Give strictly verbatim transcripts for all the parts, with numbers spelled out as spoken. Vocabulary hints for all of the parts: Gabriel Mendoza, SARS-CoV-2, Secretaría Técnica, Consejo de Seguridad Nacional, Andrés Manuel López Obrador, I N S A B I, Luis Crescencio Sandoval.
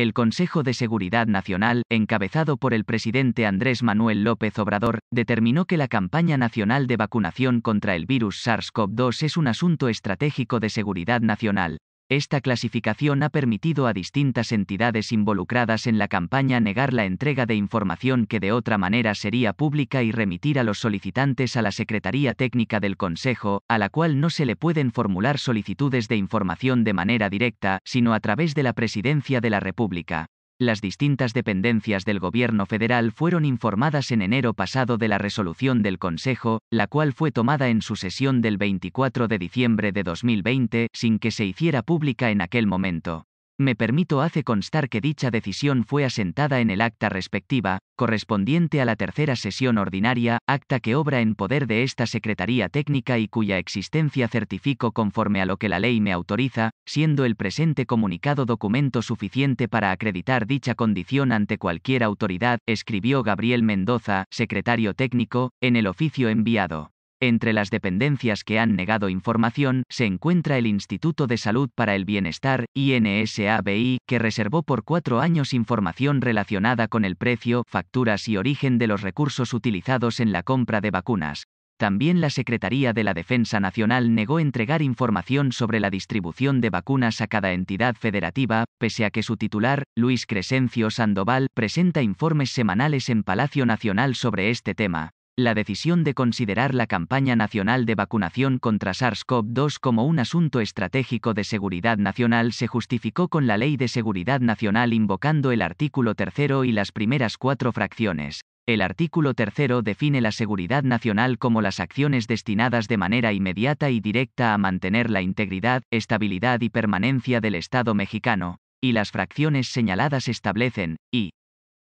El Consejo de Seguridad Nacional, encabezado por el presidente Andrés Manuel López Obrador, determinó que la campaña nacional de vacunación contra el virus SARS CoV dos es un asunto estratégico de seguridad nacional. Esta clasificación ha permitido a distintas entidades involucradas en la campaña negar la entrega de información que de otra manera sería pública y remitir a los solicitantes a la Secretaría Técnica del Consejo, a la cual no se le pueden formular solicitudes de información de manera directa, sino a través de la Presidencia de la República. Las distintas dependencias del Gobierno federal fueron informadas en enero pasado de la resolución del Consejo, la cual fue tomada en su sesión del veinticuatro de diciembre de dos mil veinte, sin que se hiciera pública en aquel momento. Me permito hacer constar que dicha decisión fue asentada en el acta respectiva, correspondiente a la tercera sesión ordinaria, acta que obra en poder de esta Secretaría Técnica y cuya existencia certifico conforme a lo que la ley me autoriza, siendo el presente comunicado documento suficiente para acreditar dicha condición ante cualquier autoridad, escribió Gabriel Mendoza, secretario técnico, en el oficio enviado. Entre las dependencias que han negado información, se encuentra el Instituto de Salud para el Bienestar, I N S A B I, que reservó por cuatro años información relacionada con el precio, facturas y origen de los recursos utilizados en la compra de vacunas. También la Secretaría de la Defensa Nacional negó entregar información sobre la distribución de vacunas a cada entidad federativa, pese a que su titular, Luis Crescencio Sandoval, presenta informes semanales en Palacio Nacional sobre este tema. La decisión de considerar la campaña nacional de vacunación contra SARS CoV dos como un asunto estratégico de seguridad nacional se justificó con la Ley de Seguridad Nacional invocando el artículo tercero y las primeras cuatro fracciones. El artículo tercero define la seguridad nacional como las acciones destinadas de manera inmediata y directa a mantener la integridad, estabilidad y permanencia del Estado mexicano, y las fracciones señaladas establecen, y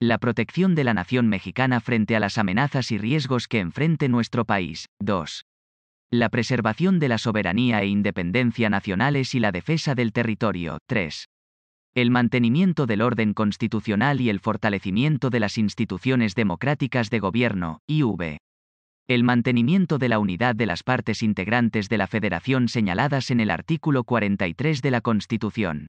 la protección de la nación mexicana frente a las amenazas y riesgos que enfrente nuestro país. dos. La preservación de la soberanía e independencia nacionales y la defensa del territorio. tres. El mantenimiento del orden constitucional y el fortalecimiento de las instituciones democráticas de gobierno, cuatro. El mantenimiento de la unidad de las partes integrantes de la Federación señaladas en el artículo cuarenta y tres de la Constitución.